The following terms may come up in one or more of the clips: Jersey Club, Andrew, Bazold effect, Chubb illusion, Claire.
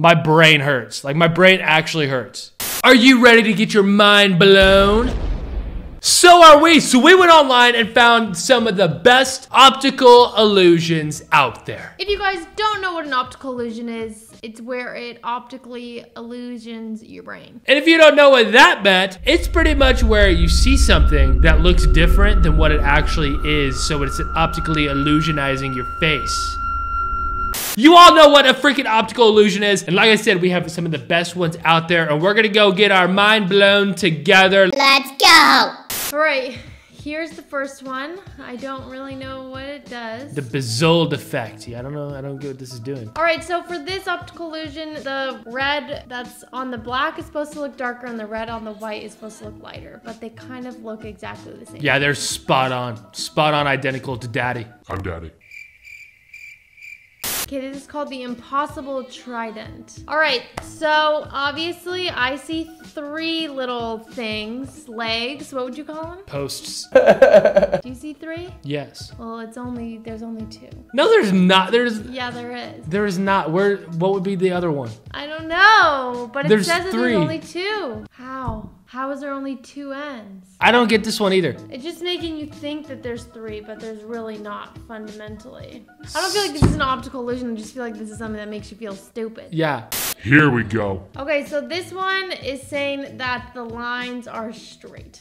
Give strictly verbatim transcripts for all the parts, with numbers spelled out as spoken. my brain hurts. Like, my brain actually hurts. Are you ready to get your mind blown? So are we. So we went online and found some of the best optical illusions out there. If you guys don't know what an optical illusion is, it's where it optically illusions your brain. And if you don't know what that meant, it's pretty much where you see something that looks different than what it actually is. So it's optically illusionizing your face. You all know what a freaking optical illusion is. And like I said, we have some of the best ones out there, and we're gonna go get our mind blown together. Let's go. All right, here's the first one. I don't really know what it does. The Bazold effect. Yeah, I don't know. I don't get what this is doing. All right, so for this optical illusion, the red that's on the black is supposed to look darker, and the red on the white is supposed to look lighter, but they kind of look exactly the same. Yeah, they're spot on. Spot on identical to Daddy. I'm Daddy. Okay, this is called the impossible trident. All right, so obviously I see three little things, legs, what would you call them? Posts. Do you see three? Yes. Well, it's only, there's only two. No, there's not, there's. Yeah, there is. There is not, where, what would be the other one? I don't know, but it there's says that there's only two. How? How is there only two ends? I don't get this one either. It's just making you think that there's three, but there's really not fundamentally. I don't feel like this is an optical illusion. I just feel like this is something that makes you feel stupid. Yeah. Here we go. Okay, so this one is saying that the lines are straight.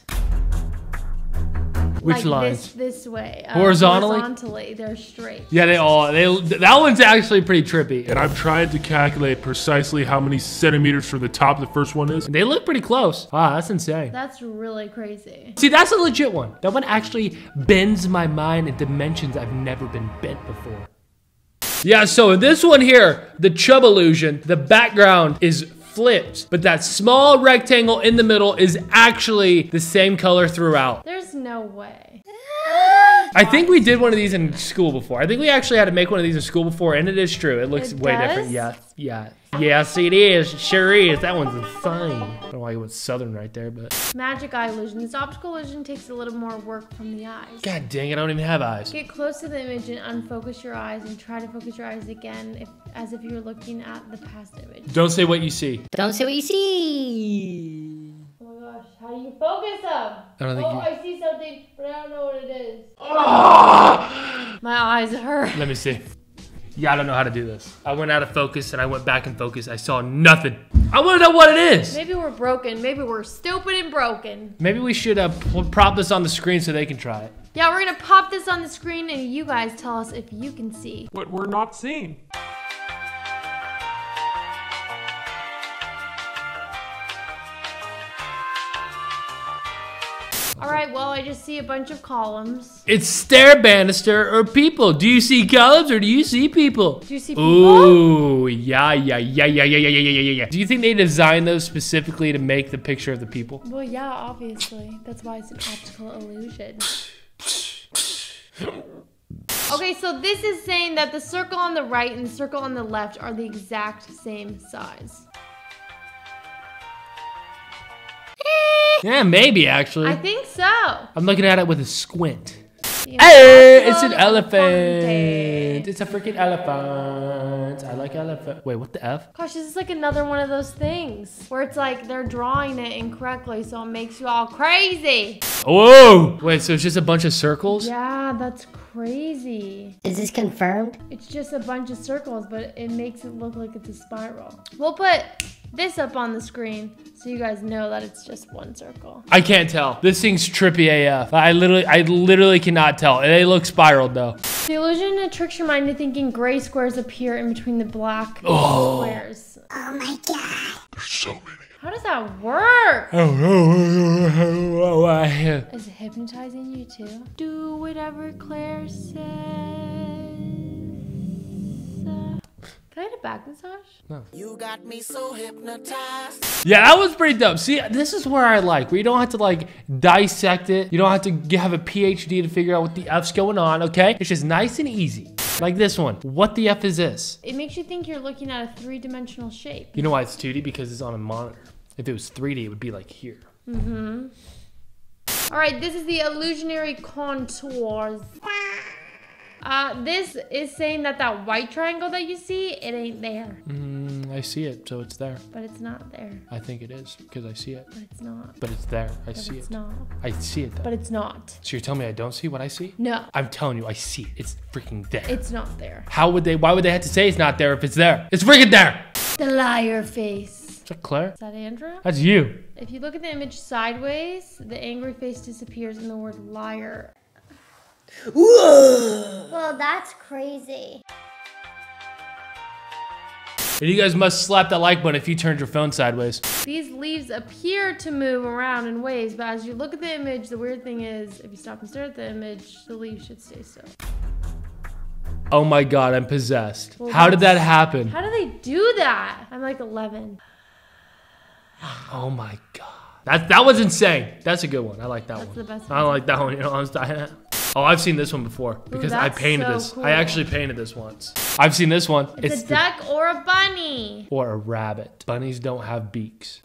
Which like lines? This, this way. Um, horizontally? Horizontally, they're straight. Yeah, they all, they, that one's actually pretty trippy. And I've tried to calculate precisely how many centimeters from the top the first one is. They look pretty close. Ah, that's insane. That's really crazy. See, that's a legit one. That one actually bends my mind in dimensions I've never been bent before. Yeah, so in this one here, the Chubb illusion, the background is flipped, but that small rectangle in the middle is actually the same color throughout. There's no way. I think we did one of these in school before. I think we actually had to make one of these in school before, and it is true. It looks it way does? different. Yeah, yeah. Yes, it is. It sure is. That one's insane. I don't know why you went southern right there, but. Magic eye illusion. This optical illusion takes a little more work from the eyes. God dang it, I don't even have eyes. Get close to the image and unfocus your eyes and try to focus your eyes again if, as if you were looking at the past image. Don't say what you see. Don't say what you see. How do you focus up? I don't think oh, you... I see something, but I don't know what it is. Oh! My eyes hurt. Let me see. Yeah, I don't know how to do this. I went out of focus and I went back in focus. I saw nothing. I want to know what it is. Maybe we're broken. Maybe we're stupid and broken. Maybe we should uh, prop this on the screen so they can try it. Yeah, we're going to pop this on the screen and you guys tell us if you can see what we're not seeing. All right, well, I just see a bunch of columns. It's stair banister or people. Do you see columns or do you see people? Do you see people? Ooh, yeah, yeah, yeah, yeah, yeah, yeah, yeah, yeah, yeah. Do you think they designed those specifically to make the picture of the people? Well, yeah, obviously. That's why it's an optical illusion. Okay, so this is saying that the circle on the right and the circle on the left are the exact same size. Yeah, maybe actually. I think so. I'm looking at it with a squint. Hey, it's an elephant. It's a freaking elephant. I like elephant. Wait, what the F? Gosh, this is like another one of those things where it's like they're drawing it incorrectly, so it makes you all crazy. Whoa. Wait, so it's just a bunch of circles? Yeah, that's crazy. Is this confirmed? It's just a bunch of circles, but it makes it look like it's a spiral. We'll put this up on the screen so you guys know that it's just one circle. I can't tell. This thing's trippy A F. I literally I literally cannot tell. They look spiraled though. The illusion tricks your mind into thinking gray squares appear in between the black oh. squares. Oh my god. There's so many. How does that work? Is it hypnotizing you too? Do whatever Claire says. Can I get a back massage? No. You got me so hypnotized. Yeah, that was pretty dope. See, this is where I like, where you don't have to like dissect it. You don't have to have a P H D to figure out what the F's going on, okay? It's just nice and easy. Like this one. What the F is this? It makes you think you're looking at a three-dimensional shape. You know why it's two D? Because it's on a monitor. If it was three D, it would be like here. Mm-hmm. All right, this is the illusionary contours. Uh, this is saying that that white triangle that you see, it ain't there. Mm, I see it, so it's there. But it's not there. I think it is, because I see it. But it's not. But it's there. I but see it's it. Not. I see it, though. But it's not. So you're telling me I don't see what I see? No. I'm telling you, I see it. It's freaking there. It's not there. How would they, why would they have to say it's not there if it's there? It's freaking there! The liar face. Is that Claire? Is that Andrew? That's you. If you look at the image sideways, the angry face disappears and the word liar. Whoa! Well, that's crazy. And you guys must slap that like button if you turned your phone sideways. These leaves appear to move around in waves, but as you look at the image, the weird thing is, if you stop and stare at the image, the leaves should stay still. Oh my God, I'm possessed. Well, how did that happen? How do they do that? I'm like eleven. Oh my God. That, that was insane. That's a good one. I like that that's one. That's the best one. I like that one. You know, I was dying at. Oh, I've seen this one before because Ooh, I painted so this. Cool. I actually painted this once. I've seen this one. It's, it's a duck or a bunny. Or a rabbit. Bunnies don't have beaks.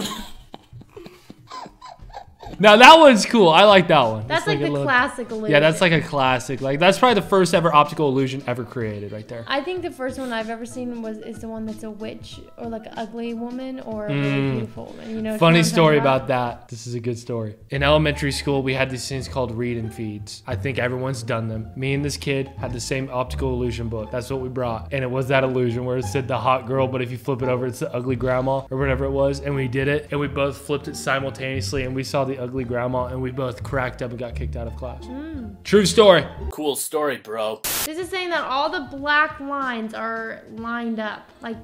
Now that one's cool. I like that one. That's, that's like, like the little, classic illusion. Yeah, that's like a classic. Like that's probably the first ever optical illusion ever created, right there. I think the first one I've ever seen was is the one that's a witch or like an ugly woman or a mm. really beautiful woman. You know. Funny story about that. This is a good story. In elementary school, we had these things called read and feeds. I think everyone's done them. Me and this kid had the same optical illusion book. That's what we brought, and it was that illusion where it said the hot girl, but if you flip it over, it's the ugly grandma or whatever it was. And we did it, and we both flipped it simultaneously, and we saw the ugly grandma, and we both cracked up and got kicked out of class. Mm. True story. Cool story, bro. This is saying that all the black lines are lined up, like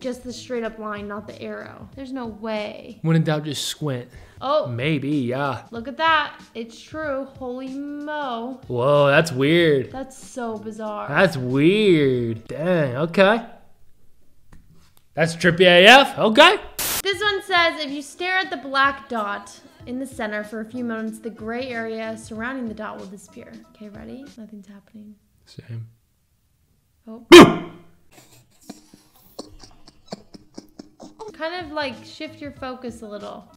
just the straight up line, not the arrow. There's no way. When in doubt, just squint. Oh. Maybe, yeah. Look at that. It's true. Holy mo. Whoa, that's weird. That's so bizarre. That's weird. Dang, okay. That's trippy A F, okay. This one says, if you stare at the black dot in the center for a few moments, the gray area surrounding the dot will disappear. Okay, ready? Nothing's happening. Same. Oh. Kind of like shift your focus a little.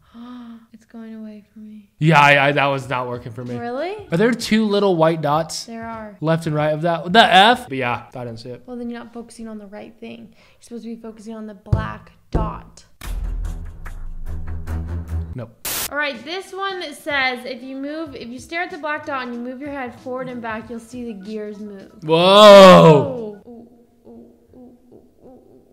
It's going away for me. Yeah, I, I, that was not working for me. Really? Are there two little white dots? There are. Left and right of that? The F? But yeah, I didn't see it. Well, then you're not focusing on the right thing. You're supposed to be focusing on the black dot. Nope. All right, this one says if you move, if you stare at the black dot and you move your head forward and back, you'll see the gears move. Whoa! Ooh, ooh, ooh, ooh,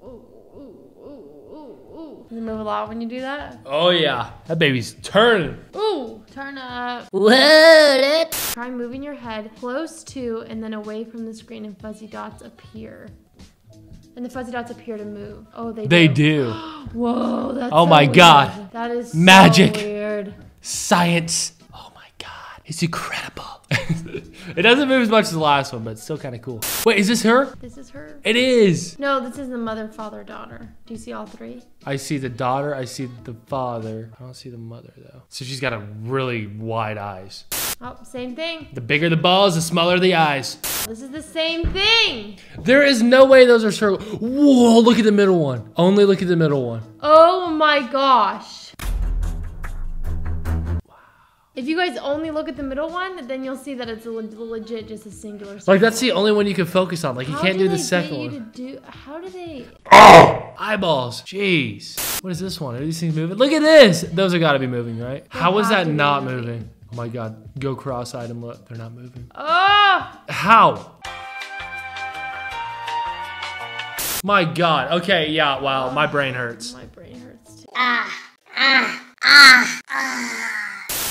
ooh, ooh, ooh, ooh. Does it move a lot when you do that? Oh yeah, that baby's turning. Ooh, turn up. Whoa! Try moving your head close to and then away from the screen, and fuzzy dots appear. And the fuzzy dots appear to move. Oh, they do. They do. Whoa, that's Oh so my weird. God. That is magic. So weird. Science. Oh my God. It's incredible. It doesn't move as much as the last one, but it's still kind of cool. Wait, is this her? This is her. It is. No, this is the mother, father, daughter. Do you see all three? I see the daughter. I see the father. I don't see the mother, though. So she's got a really wide eyes. Oh, same thing. The bigger the balls, the smaller the eyes. This is the same thing. There is no way those are circles. Whoa, look at the middle one. Only look at the middle one. Oh my gosh. Wow. If you guys only look at the middle one, then you'll see that it's a le legit just a singular circle. Like that's the only one you can focus on. Like you how can't do, do the second you one. To do, how do they? Oh, eyeballs, jeez. What is this one? Are these things moving? Look at this. Those have gotta be moving, right? They how is that not moving? moving? Oh my God, go cross-eyed and look. They're not moving. Oh! How? My God, okay, yeah, wow, oh, my brain hurts. My brain hurts too. Ah, ah, ah, ah.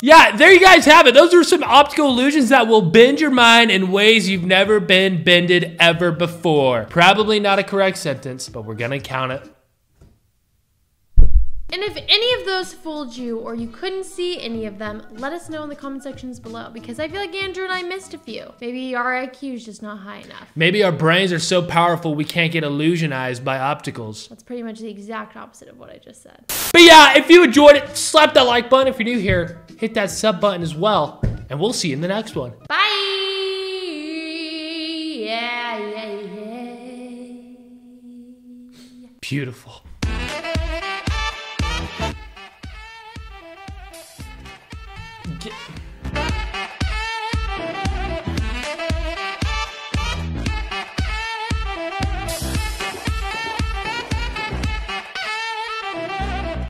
Yeah, there you guys have it. Those are some optical illusions that will bend your mind in ways you've never been bended ever before. Probably not a correct sentence, but we're gonna count it. And if any of those fooled you or you couldn't see any of them, let us know in the comment sections below because I feel like Andrew and I missed a few. Maybe our I Q is just not high enough. Maybe our brains are so powerful we can't get illusionized by opticals. That's pretty much the exact opposite of what I just said. But yeah, if you enjoyed it, slap that like button. If you're new here, hit that sub button as well. And we'll see you in the next one. Bye! Yeah, yeah, yeah. Beautiful. Get